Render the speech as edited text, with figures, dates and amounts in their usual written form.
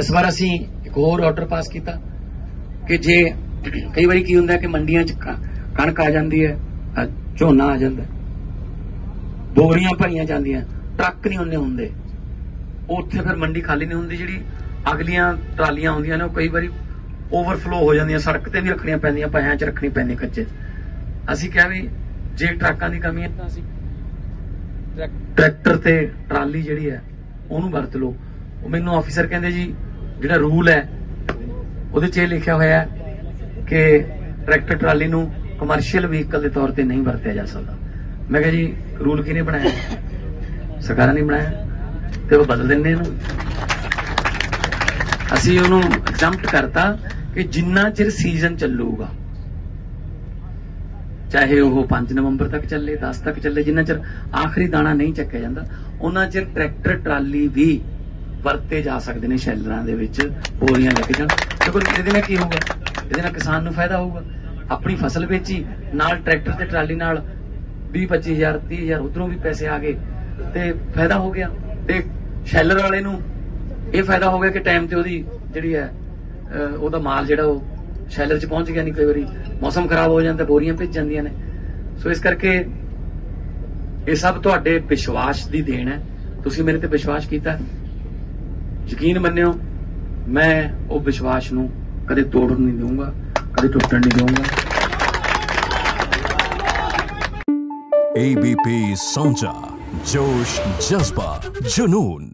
इस बार असी एक होर आर्डर पास किया कि जे कई बार की होंगे कि मंडिया च कणक आ जाती है, झोना आ जाता, बोरियां भरिया जांदियां, ट्रक नहीं उन्ने होंगे उत्थे, फिर मंडी खाली नहीं होंगी। जी अगलियां ट्रालियां आउंदियां ने कई बार ओवरफ्लो हो जांदियां, सड़क ते भी रखणियां पैंदियां, पैयां च रखणी पैंदी कच्चे। असीं कहा भी जे ट्रकां दी कमी है तां असीं ट्रैक्टर ते ट्राली जिहड़ी है उहनूं वरत लो। मैनूं आफिसर कहंदे जी जिहड़ा रूल है उहदे 'च लिखिया होया कि ट्रैक्टर ट्राली नूं कमर्शियल व्हीकल के तौर पर नहीं वरतिया जा सकता। मैं कहा जी रूल किहने बनाया? सरकार ने बनाया, तो बदल दिंदे इहनूं। असीं उहनूं एग्जम्प्ट करता कि जिन्ना चिर सीजन चलूगा, चाहे वह 5 नवंबर तक चले, 10 तक चले, जिन्ना चिर आखिरी दाणा नहीं चक्या जाता उन्ना चिर ट्रैक्टर ट्राली भी वरते जा सकते हैं। शैलरां दे विच बोरियां लग जाण, बिल्कुल इहदे नाल की होऊगा? इहदे नाल किसान नूं फायदा होऊगा, अपनी फसल बेची, नाल ट्रैक्टर ते ट्राली नाल 20-25 हज़ार 30 हज़ार उधरों भी पैसे आ गए ते फायदा हो गया। ते शैलर वाले नूं इह फायदा हो गया कि टाइम ते ओहदी जिहड़ी है ओहदा माल जिहड़ा ओह शैलर च पहुंच गया। नहीं कई बार मौसम खराब हो जाता, बोरियां भिज जांदियां ने। सो इस करके ये सब तुहाडे विश्वास की देन है, तुसीं मेरे ते विश्वास कीता। यकीन मन्नियो मैं उस विश्वास नूं कदे तोड़न नहीं दूंगा, कदे टुटण नहीं दूंगा। ABP सांझा, जोश, जज्बा, जुनून।